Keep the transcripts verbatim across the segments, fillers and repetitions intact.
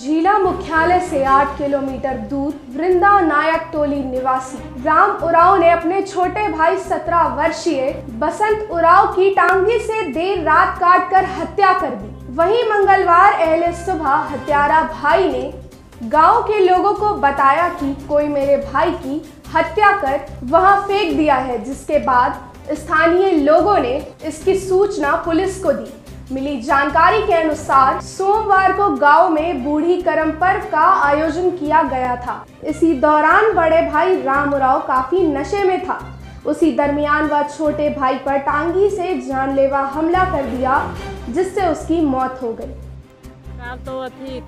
जिला मुख्यालय से आठ किलोमीटर दूर वृंदा नायक टोली निवासी राम उरांव ने अपने छोटे भाई सत्रह वर्षीय बसंत उरांव की टांगी से देर रात काटकर हत्या कर दी। वहीं मंगलवार अहले सुबह हत्यारा भाई ने गांव के लोगों को बताया कि कोई मेरे भाई की हत्या कर वहां फेंक दिया है, जिसके बाद स्थानीय लोगों ने इसकी सूचना पुलिस को दी। मिली जानकारी के अनुसार सोमवार को गांव में बूढ़ी करम पर्व का आयोजन किया गया था। इसी दौरान बड़े भाई राम उरांव काफी नशे में था। उसी दरमियान वह छोटे भाई पर टांगी से जानलेवा हमला कर दिया, जिससे उसकी मौत हो गई। रात तो अथी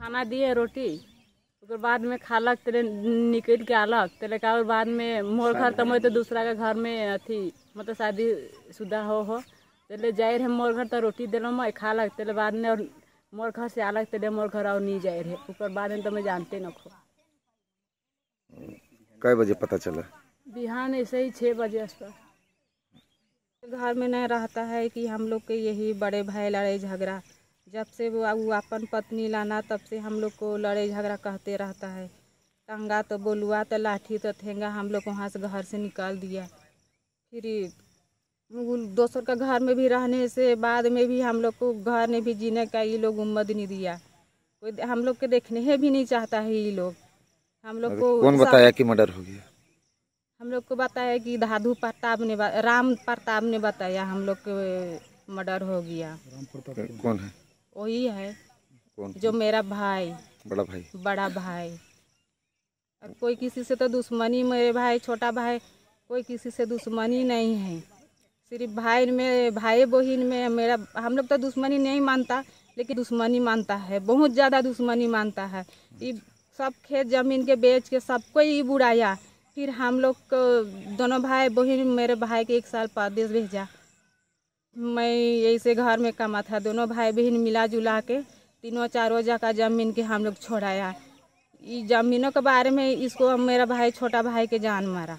खाना दिए रोटी, उसके बाद में खालक तेरे निकल के अलग तेरे का, और बाद में मोर घर तमो तो दूसरा के घर में अथी मतलब शादी शुदा हो हो तेल जाहिर है मोर घर तो रोटी दिल मैं खा लग तेल बाद में, और मोर घर से अलग तेल मोर घर और नहीं जाहिर है ऊपर बाद में तो मैं जानते न खो। कई बजे पता चला? बिहान ऐसे ही छः बजे आस पास। घर में नहीं रहता है कि हम लोग के यही बड़े भाई लड़ाई झगड़ा, जब से वो अपन पत्नी लाना तब से हम लोग को लड़ाई झगड़ा कहते रहता है। टंगा तो बोलुआ तो लाठी तो ठेंगा हम लोग वहाँ से घर से निकाल दिया। फिर दोसर का घर में भी रहने से बाद में भी हम लोग को घर ने भी जीने का ये लोग उम्मत नहीं दिया, कोई हम लोग के देखने है भी नहीं चाहता है ये लोग। हम लोग को कौन बताया कि मर्डर हो गया? हम लोग को बताया कि दादू प्रताप ने, राम प्रताप ने बताया हम लोग के मर्डर हो गया। कौन है? वही है कौन? जो मेरा भाई, बड़ा भाई बड़ा भाई और कोई किसी से तो दुश्मनी, मेरे भाई छोटा भाई कोई किसी से दुश्मनी नहीं है। सिर्फ भाई में भाई बहन में मेरा हम लोग तो दुश्मनी नहीं मानता, लेकिन दुश्मनी मानता है, बहुत ज़्यादा दुश्मनी मानता है। ये सब खेत जमीन के बेच के सबको ही बुराया। फिर हम लोग को दोनों भाई बहन, मेरे भाई के एक साल परदेश भेजा, मैं ऐसे घर में कमा था। दोनों भाई बहन मिला जुला के तीनों चारों जगह जमीन के हम लोग छोड़ाया। ये जमीनों के बारे में इसको मेरा भाई छोटा भाई के जान मारा।